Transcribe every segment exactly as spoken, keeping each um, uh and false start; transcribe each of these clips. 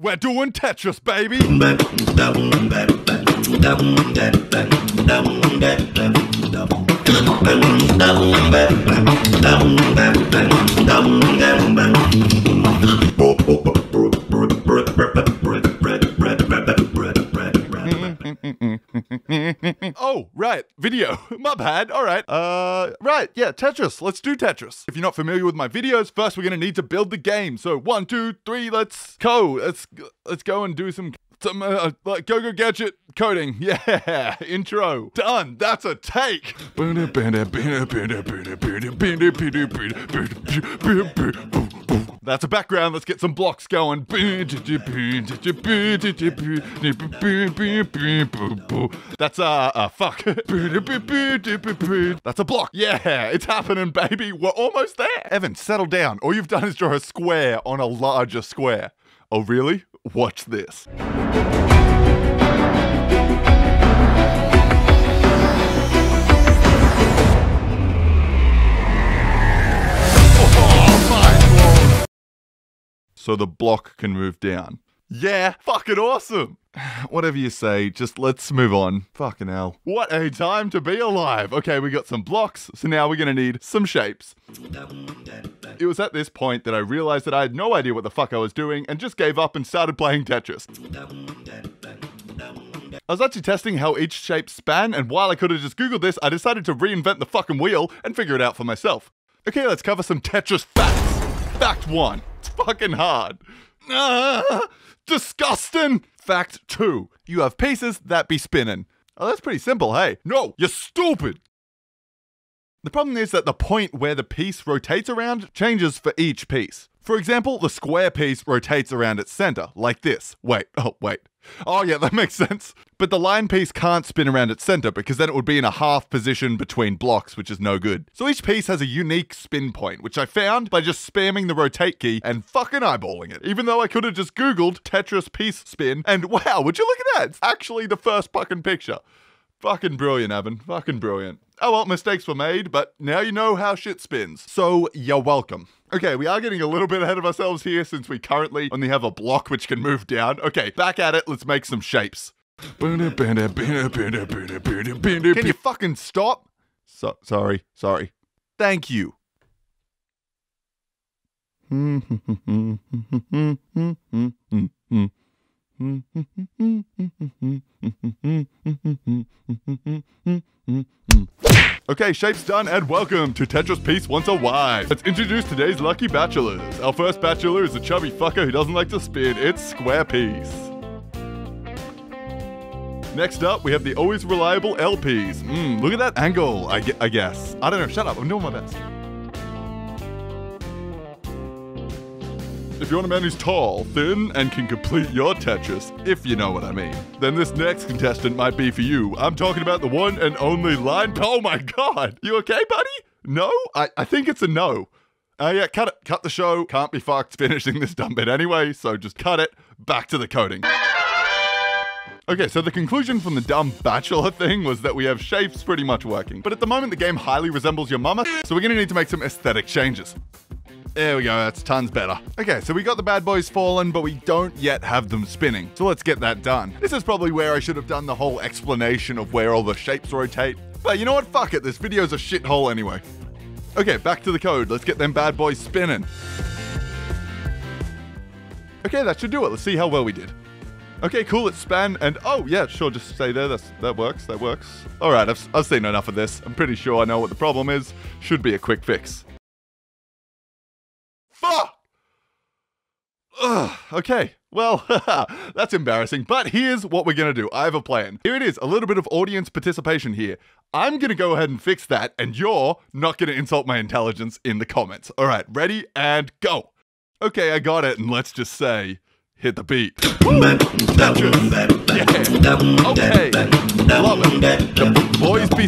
We're doing Tetris, baby! Oh, right, video. My bad, all right. Uh, right, yeah, Tetris, let's do Tetris. If you're not familiar with my videos, first we're gonna need to build the game. So one, two, three, let's go. Let's, let's go and do some, some uh, like Go-Go Gadget coding. Yeah, intro. Done, that's a take. That's a background, let's get some blocks going. That's a, uh, uh, fuck. That's a block. Yeah, it's happening, baby. We're almost there. Evan, settle down. All you've done is draw a square on a larger square. Oh, really? Watch this. So the block can move down. Yeah, fucking awesome. Whatever you say, just let's move on. Fucking hell. What a time to be alive. Okay, we got some blocks, so now we're gonna need some shapes. It was at this point that I realized that I had no idea what the fuck I was doing and just gave up and started playing Tetris. I was actually testing how each shape span, and while I could have just Googled this, I decided to reinvent the fucking wheel and figure it out for myself. Okay, let's cover some Tetris facts. Fact one, it's fucking hard. Ah, disgusting. Fact two, you have pieces that be spinning. Oh, that's pretty simple, hey? No, you're stupid. The problem is that the point where the piece rotates around changes for each piece. For example, the square piece rotates around its center, like this. Wait, oh, wait. Oh yeah, that makes sense. But the line piece can't spin around its center because then it would be in a half position between blocks, which is no good. So each piece has a unique spin point, which I found by just spamming the rotate key and fucking eyeballing it. Even though I could have just Googled Tetris piece spin and wow, would you look at that? It's actually the first fucking picture. Fucking brilliant, Evan. Fucking brilliant. Oh well, mistakes were made, but now you know how shit spins. So, you're welcome. Okay, we are getting a little bit ahead of ourselves here since we currently only have a block which can move down. Okay, back at it, let's make some shapes. Can you fucking stop? So, sorry, sorry. Thank you. Okay, shape's done, and welcome to Tetris Piece Once Alive. Let's introduce today's lucky bachelors. Our first bachelor is a chubby fucker who doesn't like to spin. It's Square Piece. Next up, we have the always reliable L Ps. Mmm, look at that angle, I, gu I guess. I don't know, shut up, I'm doing my best. If you want a man who's tall, thin, and can complete your Tetris, if you know what I mean, then this next contestant might be for you. I'm talking about the one and only line. Oh my God. You okay, buddy? No? I, I think it's a no. Uh, yeah, cut it. Cut the show. Can't be fucked finishing this dumb bit anyway, so just cut it. Back to the coding. Okay, so the conclusion from the dumb bachelor thing was that we have shapes pretty much working. But at the moment, the game highly resembles your mama, so we're gonna need to make some aesthetic changes. There we go, that's tons better. Okay, so we got the bad boys fallen, but we don't yet have them spinning. So let's get that done. This is probably where I should have done the whole explanation of where all the shapes rotate. But you know what, fuck it, this video's a shithole anyway. Okay, back to the code, let's get them bad boys spinning. Okay, that should do it, let's see how well we did. Okay, cool, it's span, and oh yeah, sure, just stay there, that's, that works, that works. All right, I've, I've seen enough of this. I'm pretty sure I know what the problem is. Should be a quick fix. Fuck! Ugh, okay, well, that's embarrassing, but here's what we're gonna do. I have a plan. Here it is, a little bit of audience participation here. I'm gonna go ahead and fix that, and you're not gonna insult my intelligence in the comments. All right, ready, and go. Okay, I got it, and let's just say, hit the beat. Woo! Yeah. Okay, love it. The boys be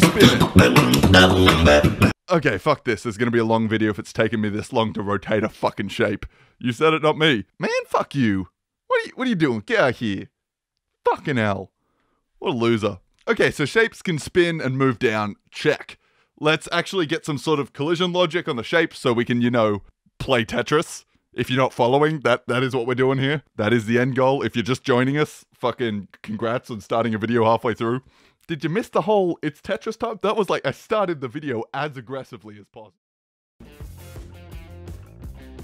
spinning. Okay, fuck this. There's gonna be a long video if it's taken me this long to rotate a fucking shape. You said it, not me. Man, fuck you. What are you, what are you doing? Get out of here. Fucking hell. What a loser. Okay, so shapes can spin and move down. Check. Let's actually get some sort of collision logic on the shape so we can, you know, play Tetris. If you're not following, that that is what we're doing here. That is the end goal. If you're just joining us, fucking congrats on starting a video halfway through. Did you miss the whole it's Tetris time? That was like, I started the video as aggressively as possible.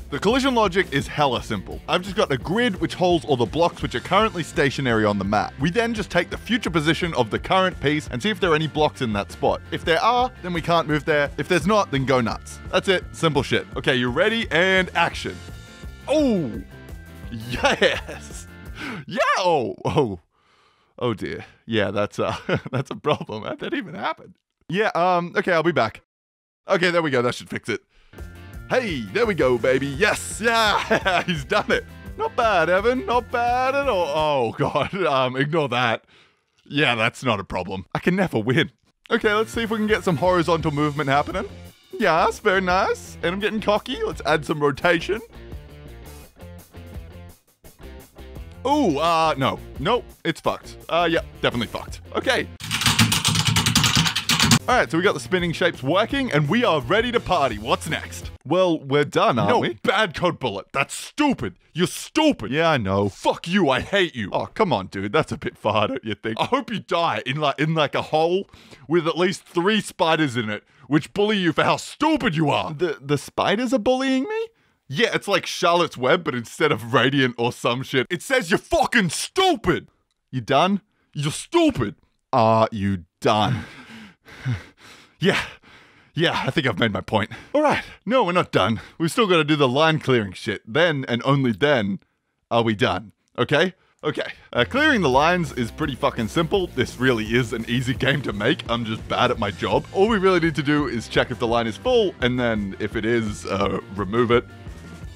The collision logic is hella simple. I've just got a grid which holds all the blocks which are currently stationary on the map. We then just take the future position of the current piece and see if there are any blocks in that spot. If there are, then we can't move there. If there's not, then go nuts. That's it, simple shit. Okay, you ready? And action. Oh, yes. Yeah, oh, oh, oh dear. Yeah, that's a, that's a problem. How'd that even happen? Yeah, um, okay, I'll be back. Okay, there we go, that should fix it. Hey, there we go, baby. Yes, yeah, he's done it. Not bad, Evan, not bad at all. Oh God, um, ignore that. Yeah, that's not a problem. I can never win. Okay, let's see if we can get some horizontal movement happening. Yes, very nice. And I'm getting cocky. Let's add some rotation. Ooh, uh, no, nope, it's fucked. Uh, yeah, definitely fucked. Okay. All right, so we got the spinning shapes working and we are ready to party. What's next? Well, we're done, aren't we? No, bad Code Bullet. That's stupid. You're stupid. Yeah, I know. Fuck you. I hate you. Oh, come on, dude. That's a bit far, don't you think? I hope you die in like in like a hole with at least three spiders in it, which bully you for how stupid you are. The the spiders are bullying me? Yeah, it's like Charlotte's Web, but instead of radiant or some shit, it says you're fucking stupid. You done? You're stupid. Are you done? Yeah, yeah, I think I've made my point. All right, no, we're not done. We've still got to do the line clearing shit. Then and only then are we done, okay? Okay, uh, clearing the lines is pretty fucking simple. This really is an easy game to make. I'm just bad at my job. All we really need to do is check if the line is full, and then if it is, uh, remove it,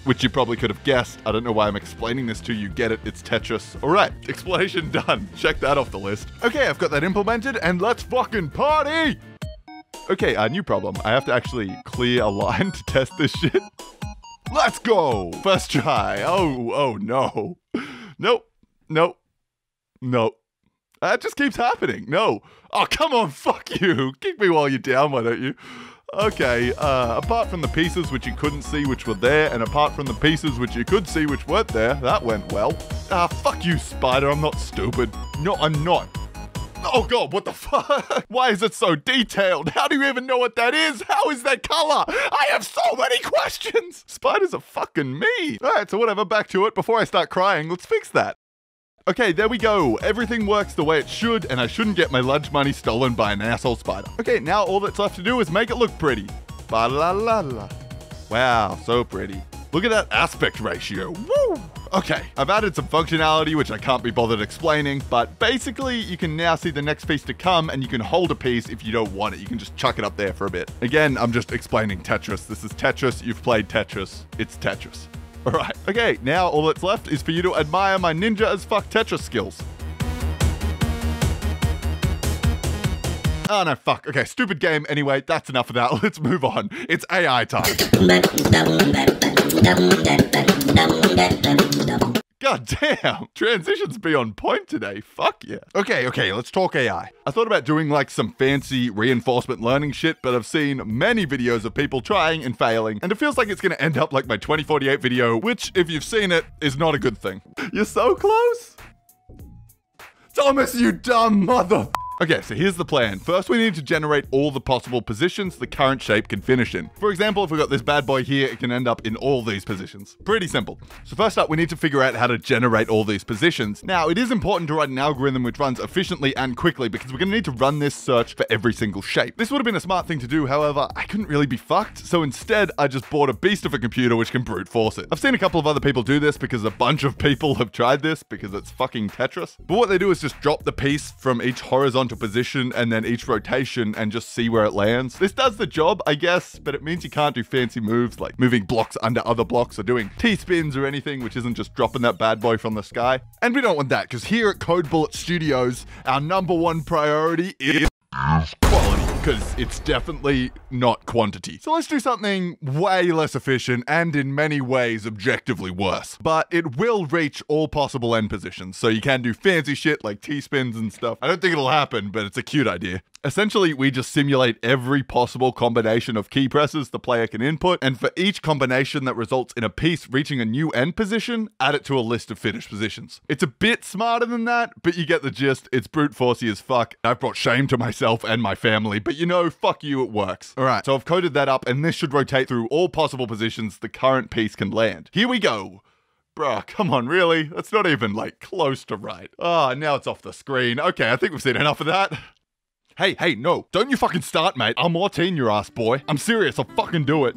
which you probably could have guessed. I don't know why I'm explaining this to you. Get it, it's Tetris. All right, explanation done. Check that off the list. Okay, I've got that implemented, and let's fucking party! Okay, a uh, new problem. I have to actually clear a line to test this shit. Let's go! First try. Oh, oh no. Nope. Nope. Nope. That just keeps happening. No. Oh, come on, fuck you. Kick me while you're down, why don't you? Okay, uh, apart from the pieces which you couldn't see which were there, and apart from the pieces which you could see which weren't there, that went well. Ah, fuck you, spider. I'm not stupid. No, I'm not. Oh God, what the fuck? Why is it so detailed? How do you even know what that is? How is that color? I have so many questions. Spiders are fucking mean. All right, so whatever, back to it. Before I start crying, let's fix that. Okay, there we go. Everything works the way it should, and I shouldn't get my lunch money stolen by an asshole spider. Okay, now all that's left to do is make it look pretty. Ba la la la. Wow, so pretty. Look at that aspect ratio. Woo! Okay, I've added some functionality which I can't be bothered explaining, but basically you can now see the next piece to come and you can hold a piece if you don't want it. You can just chuck it up there for a bit. Again, I'm just explaining Tetris. This is Tetris. You've played Tetris. It's Tetris. All right. Okay, now all that's left is for you to admire my ninja as fuck Tetris skills. Oh no, fuck. Okay, stupid game. Anyway, that's enough of that. Let's move on. It's A I time. God damn, transitions be on point today, fuck yeah. Okay, okay, let's talk A I. I thought about doing like some fancy reinforcement learning shit, but I've seen many videos of people trying and failing, and it feels like it's gonna end up like my twenty forty-eight video, which, if you've seen it, is not a good thing. You're so close. Thomas, you dumb mother. Okay, so here's the plan. First, we need to generate all the possible positions the current shape can finish in. For example, if we got this bad boy here, it can end up in all these positions. Pretty simple. So first up, we need to figure out how to generate all these positions. Now, it is important to write an algorithm which runs efficiently and quickly because we're gonna need to run this search for every single shape. This would have been a smart thing to do. However, I couldn't really be fucked. So instead, I just bought a beast of a computer which can brute force it. I've seen a couple of other people do this because a bunch of people have tried this because it's fucking Tetris. But what they do is just drop the piece from each horizontal position and then each rotation and just see where it lands. This does the job, I guess, but it means you can't do fancy moves like moving blocks under other blocks or doing T-spins or anything, which isn't just dropping that bad boy from the sky. And we don't want that, because here at Code Bullet Studios, our number one priority is quality, because it's definitely not quantity. So let's do something way less efficient and in many ways objectively worse, but it will reach all possible end positions. So you can do fancy shit like T-spins and stuff. I don't think it'll happen, but it's a cute idea. Essentially, we just simulate every possible combination of key presses the player can input, and for each combination that results in a piece reaching a new end position, add it to a list of finished positions. It's a bit smarter than that, but you get the gist. It's brute forcey as fuck. I've brought shame to myself and my family, but you know, fuck you, it works. All right, so I've coded that up, and this should rotate through all possible positions the current piece can land. Here we go. Bruh, come on, really? That's not even, like, close to right. Ah, oh, now it's off the screen. Okay, I think we've seen enough of that. Hey, hey, no. Don't you fucking start, mate. I'll Martine your ass, boy. I'm serious, I'll fucking do it.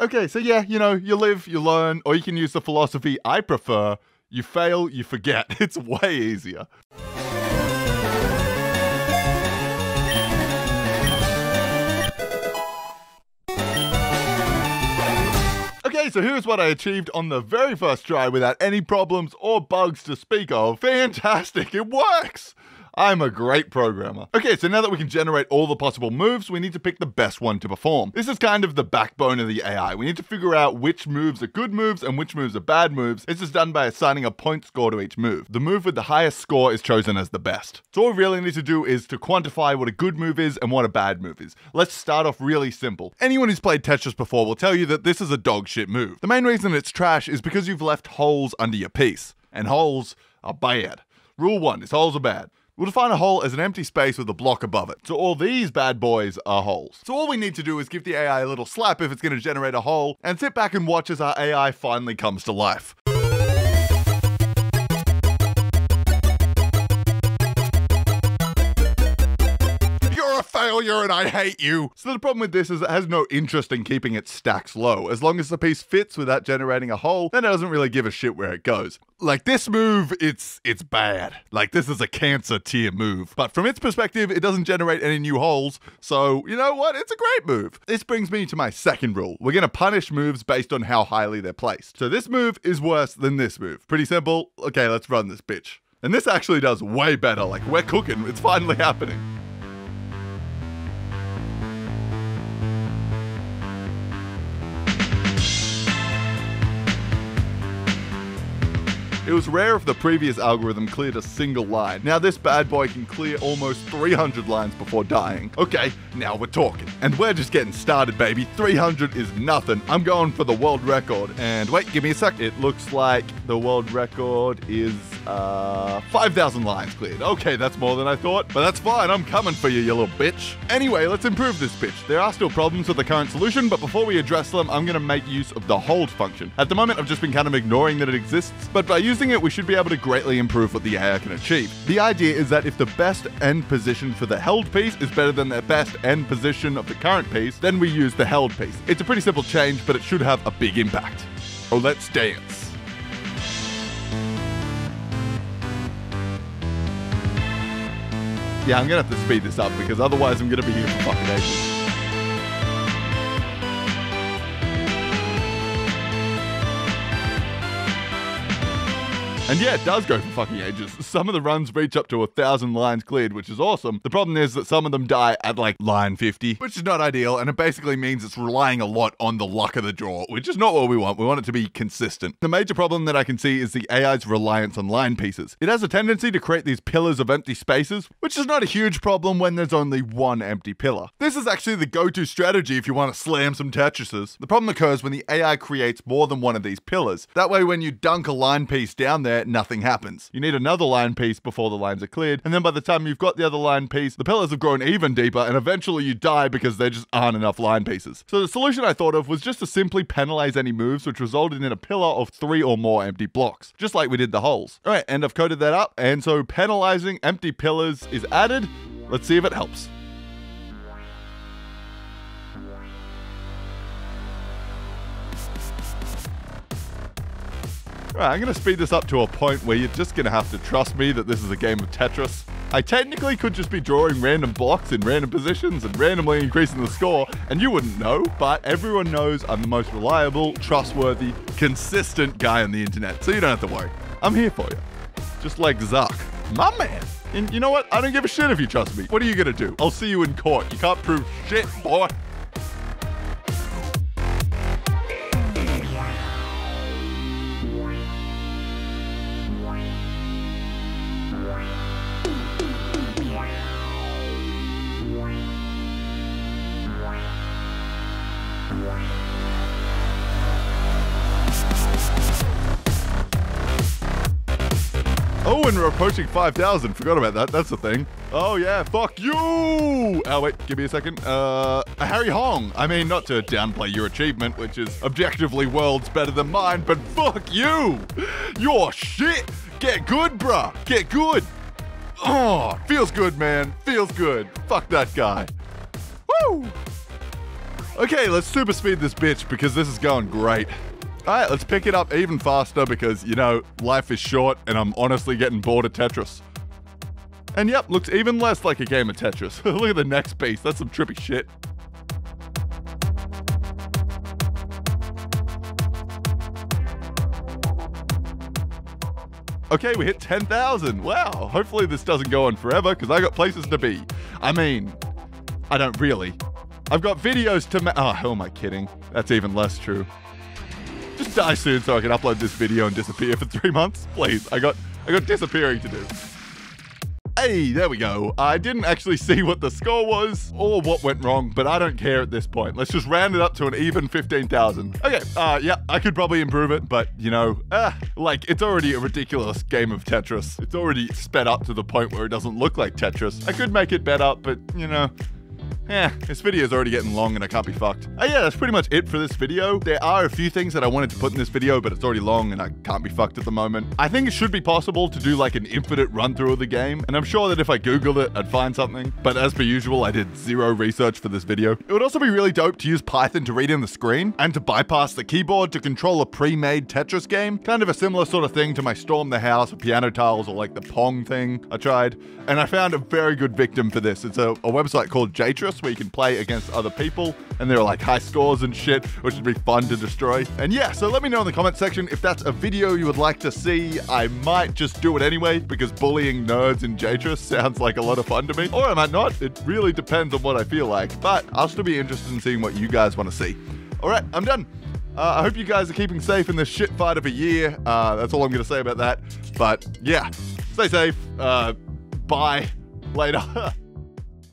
Okay, so yeah, you know, you live, you learn, or you can use the philosophy I prefer. You fail, you forget. It's way easier. Okay, so here's what I achieved on the very first try without any problems or bugs to speak of. Fantastic, it works! I'm a great programmer. Okay, so now that we can generate all the possible moves, we need to pick the best one to perform. This is kind of the backbone of the A I. We need to figure out which moves are good moves and which moves are bad moves. This is done by assigning a point score to each move. The move with the highest score is chosen as the best. So all we really need to do is to quantify what a good move is and what a bad move is. Let's start off really simple. Anyone who's played Tetris before will tell you that this is a dog shit move. The main reason it's trash is because you've left holes under your piece, and holes are bad. Rule one is holes are bad. We'll define a hole as an empty space with a block above it. So all these bad boys are holes. So all we need to do is give the A I a little slap if it's going to generate a hole, and sit back and watch as our A I finally comes to life. Failure and I hate you. So the problem with this is it has no interest in keeping its stacks low. As long as the piece fits without generating a hole, then it doesn't really give a shit where it goes. Like this move, it's it's bad. Like this is a cancer tier move. But from its perspective, it doesn't generate any new holes. So you know what? It's a great move. This brings me to my second rule. We're gonna punish moves based on how highly they're placed. So this move is worse than this move. Pretty simple. Okay, let's run this bitch. And this actually does way better. Like we're cooking, it's finally happening. It was rare if the previous algorithm cleared a single line. Now this bad boy can clear almost three hundred lines before dying. Okay, now we're talking. And we're just getting started, baby. three hundred is nothing. I'm going for the world record. And wait, give me a sec. It looks like the world record is uh, five thousand lines cleared. Okay, that's more than I thought, but that's fine. I'm coming for you, you little bitch. Anyway, let's improve this bitch. There are still problems with the current solution, but before we address them, I'm gonna make use of the hold function. At the moment, I've just been kind of ignoring that it exists, but by using Using it, we should be able to greatly improve what the A I can achieve. The idea is that if the best end position for the held piece is better than the best end position of the current piece, then we use the held piece. It's a pretty simple change, but it should have a big impact. Oh, let's dance. Yeah, I'm gonna have to speed this up because otherwise I'm gonna be here for fucking ages. And yeah, it does go for fucking ages. Some of the runs reach up to a thousand lines cleared, which is awesome. The problem is that some of them die at like line fifty, which is not ideal, and it basically means it's relying a lot on the luck of the draw, which is not what we want. We want it to be consistent. The major problem that I can see is the A I's reliance on line pieces. It has a tendency to create these pillars of empty spaces, which is not a huge problem when there's only one empty pillar. This is actually the go-to strategy if you want to slam some Tetrises. The problem occurs when the A I creates more than one of these pillars. That way, when you dunk a line piece down there, nothing happens. You need another line piece before the lines are cleared, and then by the time you've got the other line piece, the pillars have grown even deeper, and eventually you die because there just aren't enough line pieces. So the solution I thought of was just to simply penalize any moves which resulted in a pillar of three or more empty blocks, just like we did the holes. All right, and I've coded that up, and so penalizing empty pillars is added. Let's see if it helps. Alright, I'm going to speed this up to a point where you're just going to have to trust me that this is a game of Tetris. I technically could just be drawing random blocks in random positions and randomly increasing the score, and you wouldn't know, but everyone knows I'm the most reliable, trustworthy, consistent guy on the internet, so you don't have to worry. I'm here for you. Just like Zuck. My man! And you know what? I don't give a shit if you trust me. What are you going to do? I'll see you in court. You can't prove shit, boy. Oh, and we're approaching five thousand. Forgot about that. That's the thing. Oh, yeah. Fuck you! Oh, wait. Give me a second. Uh, a Harry Hong. I mean, not to downplay your achievement, which is objectively worlds better than mine, but fuck you! You're shit! Get good, bruh! Get good! Oh, feels good, man. Feels good. Fuck that guy. Woo! Okay, let's super speed this bitch because this is going great. All right, let's pick it up even faster because, you know, life is short and I'm honestly getting bored of Tetris. And yep, looks even less like a game of Tetris. Look at the next piece. That's some trippy shit. Okay, we hit ten thousand. Wow, hopefully this doesn't go on forever because I got places to be. I mean, I don't really. I've got videos to ma- oh, who am I kidding? That's even less true. Just die soon so I can upload this video and disappear for three months. Please, I got I got disappearing to do. Hey, there we go. I didn't actually see what the score was or what went wrong, but I don't care at this point. Let's just round it up to an even fifteen thousand. Okay, uh, yeah, I could probably improve it, but you know, uh, like it's already a ridiculous game of Tetris. It's already sped up to the point where it doesn't look like Tetris. I could make it better, but you know, yeah, this video is already getting long and I can't be fucked. Oh yeah, that's pretty much it for this video. There are a few things that I wanted to put in this video, but it's already long and I can't be fucked at the moment. I think it should be possible to do like an infinite run through of the game. And I'm sure that if I Googled it, I'd find something. But as per usual, I did zero research for this video. It would also be really dope to use Python to read in the screen and to bypass the keyboard to control a pre-made Tetris game. Kind of a similar sort of thing to my Storm the House or Piano Tiles or like the Pong thing I tried. And I found a very good victim for this. It's a, a website called Jatris, where you can play against other people and there are like high scores and shit, which would be fun to destroy. And yeah, so let me know in the comment section if that's a video you would like to see. I might just do it anyway because bullying nerds in Jatris sounds like a lot of fun to me. Or I might not. It really depends on what I feel like, but I'll still be interested in seeing what you guys want to see. All right, I'm done. Uh, I hope you guys are keeping safe in this shit fight of a year. Uh, that's all I'm going to say about that. But yeah, stay safe. Uh, bye. Later.